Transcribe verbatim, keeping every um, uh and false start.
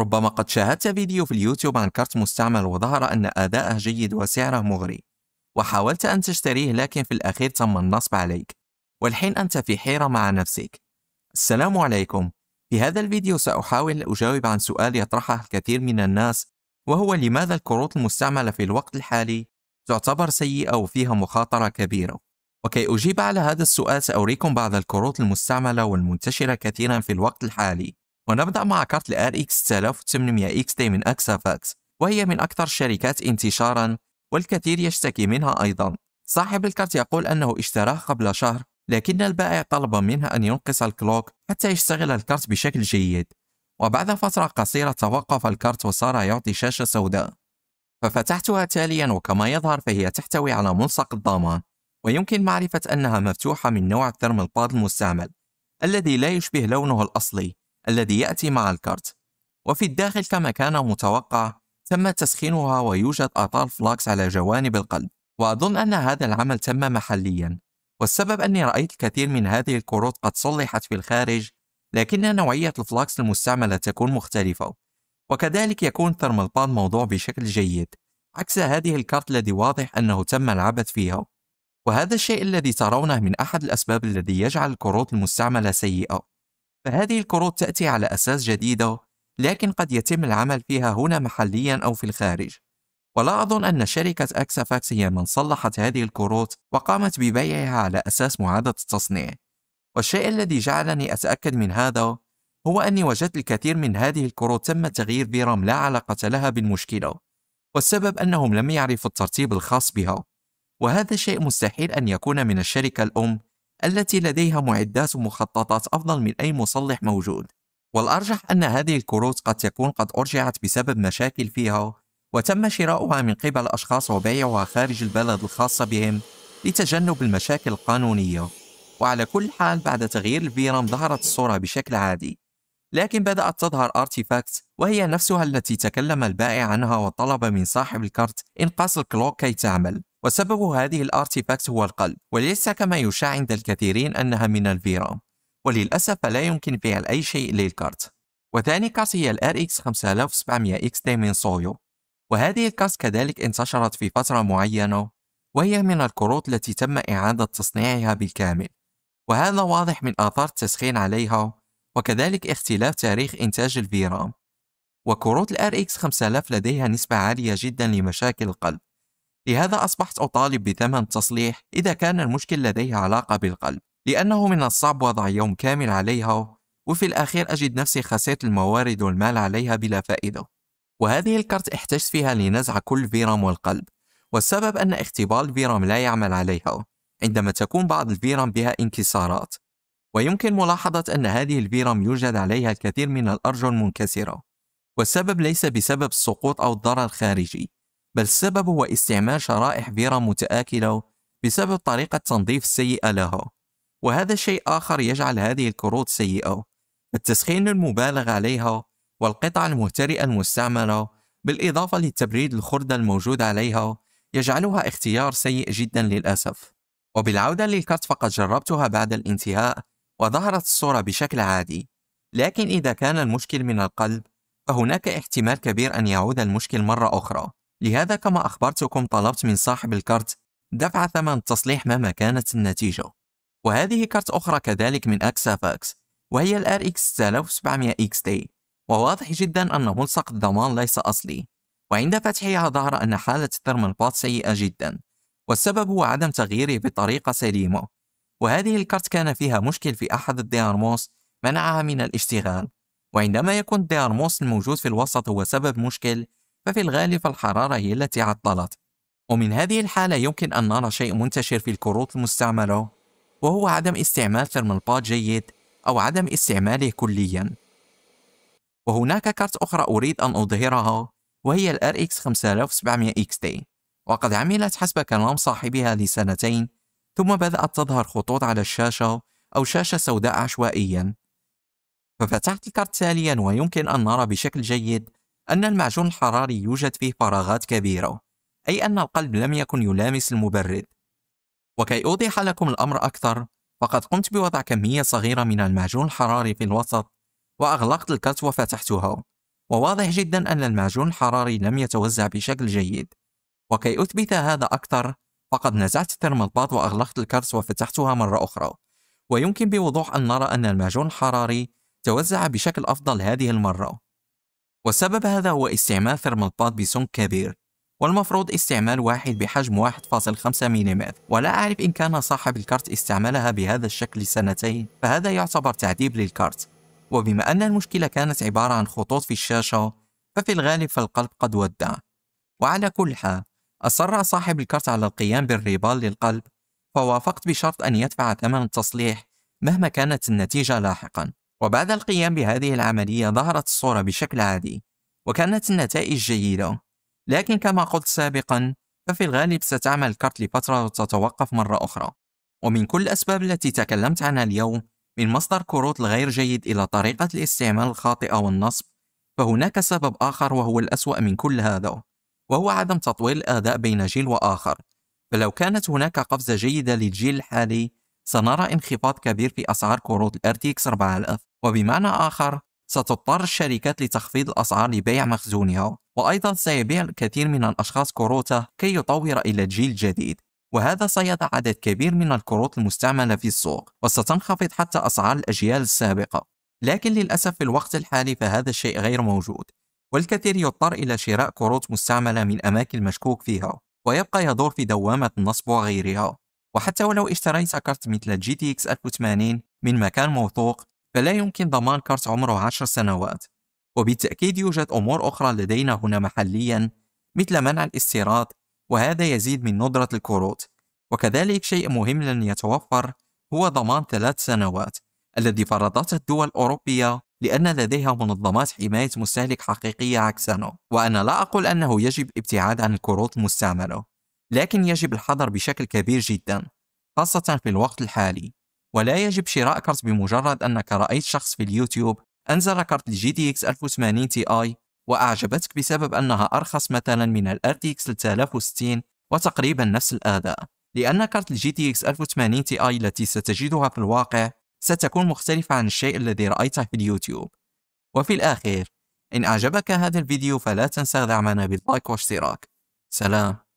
ربما قد شاهدت فيديو في اليوتيوب عن كارت مستعمل وظهر أن أداءه جيد وسعره مغري، وحاولت أن تشتريه لكن في الأخير تم النصب عليك، والحين أنت في حيرة مع نفسك. السلام عليكم، في هذا الفيديو سأحاول أجاوب عن سؤال يطرحه الكثير من الناس، وهو لماذا الكروت المستعملة في الوقت الحالي تعتبر سيئة وفيها مخاطرة كبيرة؟ وكي أجيب على هذا السؤال سأريكم بعض الكروت المستعملة والمنتشرة كثيرا في الوقت الحالي. ونبدأ مع كارت ال آر إكس ستة آلاف وثمانمائة إكس تي من أكسافاتس، وهي من أكثر الشركات انتشارا والكثير يشتكي منها أيضا. صاحب الكارت يقول أنه اشتراه قبل شهر، لكن البائع طلب منه أن ينقص الكلوك حتى يشتغل الكارت بشكل جيد، وبعد فترة قصيرة توقف الكارت وصار يعطي شاشة سوداء. ففتحتها تاليا وكما يظهر فهي تحتوي على ملصق الضمان، ويمكن معرفة أنها مفتوحة من نوع الثيرمال باد المستعمل الذي لا يشبه لونه الأصلي الذي يأتي مع الكارت. وفي الداخل كما كان متوقع تم تسخينها، ويوجد آثار فلاكس على جوانب القلب، وأظن أن هذا العمل تم محليا، والسبب أني رأيت الكثير من هذه الكروت قد صلحت في الخارج، لكن نوعية الفلاكس المستعملة تكون مختلفة، وكذلك يكون ثيرمال باد موضوع بشكل جيد عكس هذه الكارت الذي واضح أنه تم العبث فيها. وهذا الشيء الذي ترونه من أحد الأسباب الذي يجعل الكروت المستعملة سيئة، فهذه الكروت تأتي على أساس جديدة لكن قد يتم العمل فيها هنا محليا أو في الخارج. ولا أظن أن شركة أكسافاتس هي من صلحت هذه الكروت وقامت ببيعها على أساس معادة التصنيع. والشيء الذي جعلني أتأكد من هذا هو أني وجدت الكثير من هذه الكروت تم تغيير برام لا علاقة لها بالمشكلة، والسبب أنهم لم يعرفوا الترتيب الخاص بها، وهذا شيء مستحيل أن يكون من الشركة الأم التي لديها معدات ومخططات أفضل من أي مصلح موجود. والأرجح أن هذه الكروت قد تكون قد أرجعت بسبب مشاكل فيها، وتم شراؤها من قبل أشخاص وبيعها خارج البلد الخاصة بهم لتجنب المشاكل القانونية. وعلى كل حال بعد تغيير الفيرام ظهرت الصورة بشكل عادي، لكن بدأت تظهر Artifacts، وهي نفسها التي تكلم البائع عنها وطلب من صاحب الكارت إنقاص الكلوك كي تعمل، وسبب هذه الارتيفاكت هو القلب، وليس كما يشاع عند الكثيرين أنها من الفيرام، وللأسف لا يمكن فعل أي شيء للكارت. وثاني كارت هي ال آر إكس خمسة آلاف وسبعمائة إكس تي من صويو، وهذه الكارت كذلك انتشرت في فترة معينة، وهي من الكروت التي تم إعادة تصنيعها بالكامل، وهذا واضح من آثار التسخين عليها وكذلك اختلاف تاريخ إنتاج الفيرام. وكروت ال آر إكس خمسة آلاف لديها نسبة عالية جدا لمشاكل القلب، لهذا أصبحت أطالب بثمن تصليح إذا كان المشكل لديها علاقة بالقلب، لأنه من الصعب وضع يوم كامل عليها، وفي الأخير أجد نفسي خسرت الموارد والمال عليها بلا فائدة. وهذه الكارت احتجت فيها لنزع كل فيرام والقلب، والسبب أن اختبار فيرام لا يعمل عليها عندما تكون بعض الفيرام بها انكسارات، ويمكن ملاحظة أن هذه الفيرام يوجد عليها الكثير من الأرجل منكسرة، والسبب ليس بسبب السقوط أو الضرر الخارجي، بل السبب هو استعمال شرائح فيرام متآكلة بسبب طريقة التنظيف السيئة لها، وهذا شيء آخر يجعل هذه الكروت سيئة، التسخين المبالغ عليها والقطع المهترئة المستعملة، بالإضافة للتبريد الخردة الموجود عليها، يجعلها اختيار سيء جدا للأسف. وبالعودة للكارت فقد جربتها بعد الانتهاء وظهرت الصورة بشكل عادي، لكن إذا كان المشكل من القلب فهناك احتمال كبير أن يعود المشكل مرة أخرى، لهذا كما أخبرتكم طلبت من صاحب الكارت دفع ثمن التصليح مهما كانت النتيجة. وهذه كارت أخرى كذلك من أكسافاكس، وهي ال آر إكس ستة آلاف وسبعمائة إكس تي، وواضح جدا أن ملصق الضمان ليس أصلي، وعند فتحها ظهر أن حالة الثيرمال باد سيئة جدا، والسبب هو عدم تغييره بطريقة سليمة. وهذه الكارت كان فيها مشكل في أحد الديارموس منعها من الاشتغال، وعندما يكون الديارموس الموجود في الوسط هو سبب مشكل ففي الغالب الحرارة هي التي عطلت. ومن هذه الحالة يمكن أن نرى شيء منتشر في الكروت المستعملة، وهو عدم استعمال ثيرمال باد جيد أو عدم استعماله كليا. وهناك كارت أخرى أريد أن أظهرها، وهي ال آر إكس خمسة آلاف وسبعمائة إكس تي، وقد عملت حسب كلام صاحبها لسنتين، ثم بدأت تظهر خطوط على الشاشة أو شاشة سوداء عشوائيا. ففتحت الكارت تاليا ويمكن أن نرى بشكل جيد أن المعجون الحراري يوجد فيه فراغات كبيرة، أي أن القلب لم يكن يلامس المبرد. وكي أوضح لكم الأمر أكثر فقد قمت بوضع كمية صغيرة من المعجون الحراري في الوسط وأغلقت الكارت وفتحتها، وواضح جدا أن المعجون الحراري لم يتوزع بشكل جيد. وكي أثبت هذا أكثر، فقد نزعت الترمال باد وأغلقت الكارت وفتحتها مرة أخرى، ويمكن بوضوح أن نرى أن المعجون الحراري توزع بشكل أفضل هذه المرة. والسبب هذا هو استعمال ثيرمال باد بسمك كبير، والمفروض استعمال واحد بحجم واحد فاصل خمسة ملم، ولا أعرف إن كان صاحب الكارت استعملها بهذا الشكل سنتين، فهذا يعتبر تعذيب للكارت. وبما أن المشكلة كانت عبارة عن خطوط في الشاشة، ففي الغالب فالقلب قد ودع. وعلى كل حال، أصر صاحب الكارت على القيام بالريبال للقلب، فوافقت بشرط أن يدفع ثمن التصليح مهما كانت النتيجة لاحقا. وبعد القيام بهذه العملية ظهرت الصورة بشكل عادي، وكانت النتائج جيدة. لكن كما قلت سابقا، ففي الغالب ستعمل الكارت لفترة وتتوقف مرة أخرى. ومن كل الأسباب التي تكلمت عنها اليوم، من مصدر كروت الغير جيد إلى طريقة الاستعمال الخاطئة والنصب، فهناك سبب آخر وهو الأسوأ من كل هذا، وهو عدم تطوير الأداء بين جيل وآخر. فلو كانت هناك قفزة جيدة للجيل الحالي، سنرى انخفاض كبير في أسعار كروت ال آر تي إكس أربعة آلاف، وبمعنى آخر ستضطر الشركات لتخفيض الأسعار لبيع مخزونها، وأيضا سيبيع الكثير من الأشخاص كروته كي يطور إلى الجيل الجديد، وهذا سيضع عدد كبير من الكروت المستعملة في السوق، وستنخفض حتى أسعار الأجيال السابقة. لكن للأسف في الوقت الحالي فهذا الشيء غير موجود، والكثير يضطر إلى شراء كروت مستعملة من أماكن مشكوك فيها، ويبقى يدور في دوامة النصب وغيرها. وحتى ولو اشتريت كارت مثل جي تي إكس ألف وثمانين من مكان موثوق، فلا يمكن ضمان كارت عمره عشر سنوات. وبالتأكيد يوجد أمور أخرى لدينا هنا محليا، مثل منع الاستيراد، وهذا يزيد من ندرة الكروت. وكذلك شيء مهم لن يتوفر هو ضمان ثلاث سنوات الذي فرضته الدول الأوروبية، لأن لديها منظمات حماية مستهلك حقيقية عكسنا. وأنا لا أقول أنه يجب الابتعاد عن الكروت المستعملة، لكن يجب الحذر بشكل كبير جدا، خاصة في الوقت الحالي. ولا يجب شراء كارت بمجرد أنك رأيت شخص في اليوتيوب أنزل كارت الجي تي إكس ألف وثمانين تي آي وأعجبتك بسبب أنها أرخص مثلا من ال آر تي إكس ثلاثة آلاف وستين وتقريبا نفس الأداء، لأن كارت الجي تي إكس ألف وثمانين تي آي التي ستجدها في الواقع ستكون مختلفة عن الشيء الذي رأيته في اليوتيوب. وفي الأخير، إن أعجبك هذا الفيديو فلا تنسى دعمنا باللايك واشتراك. سلام.